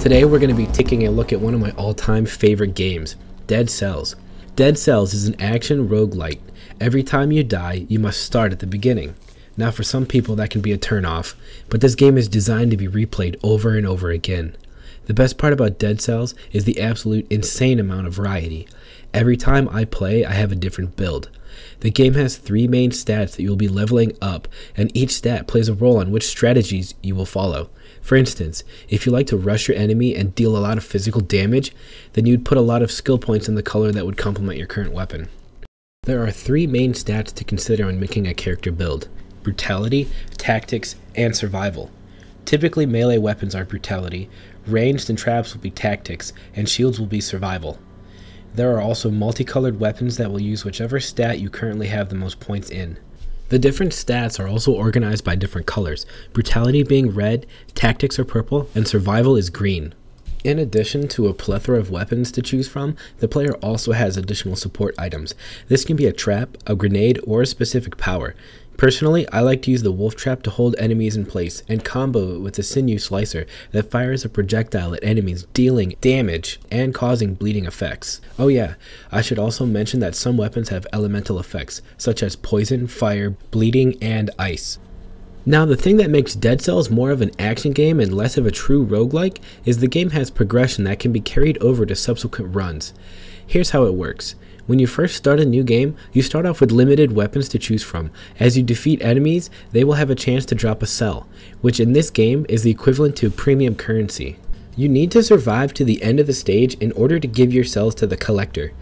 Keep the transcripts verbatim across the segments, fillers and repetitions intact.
Today we're going to be taking a look at one of my all-time favorite games, Dead Cells. Dead Cells is an action roguelite. Every time you die, you must start at the beginning. Now for some people that can be a turn-off, but this game is designed to be replayed over and over again. The best part about Dead Cells is the absolute insane amount of variety. Every time I play, I have a different build. The game has three main stats that you'll be leveling up, and each stat plays a role on which strategies you will follow. For instance, if you like to rush your enemy and deal a lot of physical damage, then you'd put a lot of skill points in the color that would complement your current weapon. There are three main stats to consider when making a character build: brutality, tactics, and survival. Typically melee weapons are brutality, ranged and traps will be tactics, and shields will be survival. There are also multicolored weapons that will use whichever stat you currently have the most points in. The different stats are also organized by different colors, brutality being red, tactics are purple, and survival is green. In addition to a plethora of weapons to choose from, the player also has additional support items. This can be a trap, a grenade, or a specific power. Personally, I like to use the wolf trap to hold enemies in place and combo it with the sinew slicer that fires a projectile at enemies, dealing damage and causing bleeding effects. Oh yeah, I should also mention that some weapons have elemental effects, such as poison, fire, bleeding, and ice. Now the thing that makes Dead Cells more of an action game and less of a true roguelike is the game has progression that can be carried over to subsequent runs. Here's how it works. When you first start a new game, you start off with limited weapons to choose from. As you defeat enemies, they will have a chance to drop a cell, which in this game is the equivalent to premium currency. You need to survive to the end of the stage in order to give your cells to the collector.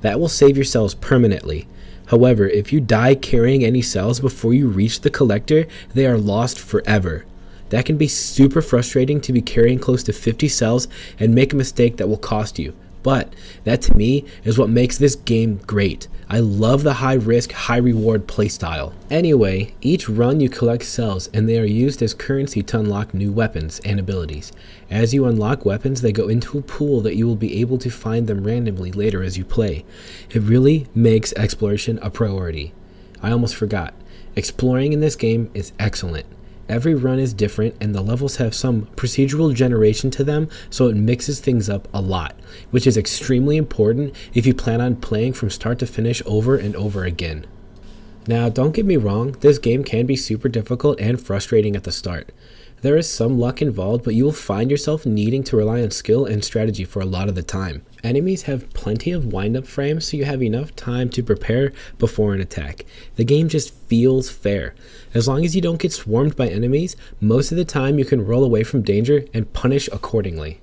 That will save your cells permanently. However, if you die carrying any cells before you reach the collector, they are lost forever. That can be super frustrating to be carrying close to fifty cells and make a mistake that will cost you. But that to me is what makes this game great. I love the high risk, high reward playstyle. Anyway, each run you collect cells and they are used as currency to unlock new weapons and abilities. As you unlock weapons, they go into a pool that you will be able to find them randomly later as you play. It really makes exploration a priority. I almost forgot. Exploring in this game is excellent. Every run is different and the levels have some procedural generation to them, so it mixes things up a lot, which is extremely important if you plan on playing from start to finish over and over again. Now don't get me wrong, this game can be super difficult and frustrating at the start. There is some luck involved, but you will find yourself needing to rely on skill and strategy for a lot of the time. Enemies have plenty of wind-up frames, so you have enough time to prepare before an attack. The game just feels fair. As long as you don't get swarmed by enemies, most of the time you can roll away from danger and punish accordingly.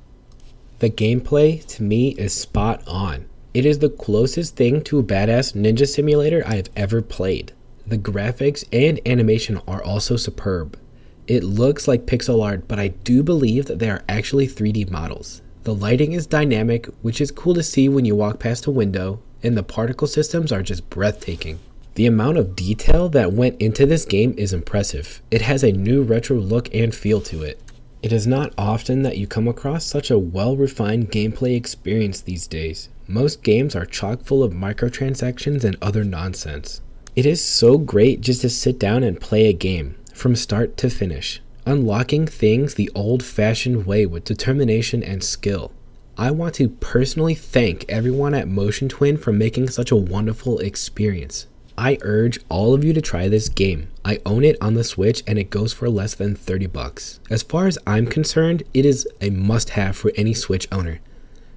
The gameplay, to me, is spot on. It is the closest thing to a badass ninja simulator I have ever played. The graphics and animation are also superb. It looks like pixel art, but I do believe that they are actually three D models. The lighting is dynamic, which is cool to see when you walk past a window, and the particle systems are just breathtaking. The amount of detail that went into this game is impressive. It has a new retro look and feel to it. It is not often that you come across such a well-refined gameplay experience these days. Most games are chock full of microtransactions and other nonsense. It is so great just to sit down and play a game. From start to finish, unlocking things the old-fashioned way with determination and skill. I want to personally thank everyone at Motion Twin for making such a wonderful experience. I urge all of you to try this game. I own it on the Switch and it goes for less than thirty bucks. As far as I'm concerned, it is a must-have for any Switch owner.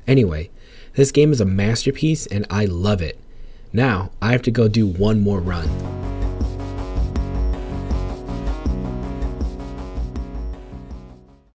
Anyway, this game is a masterpiece and I love it. Now, I have to go do one more run.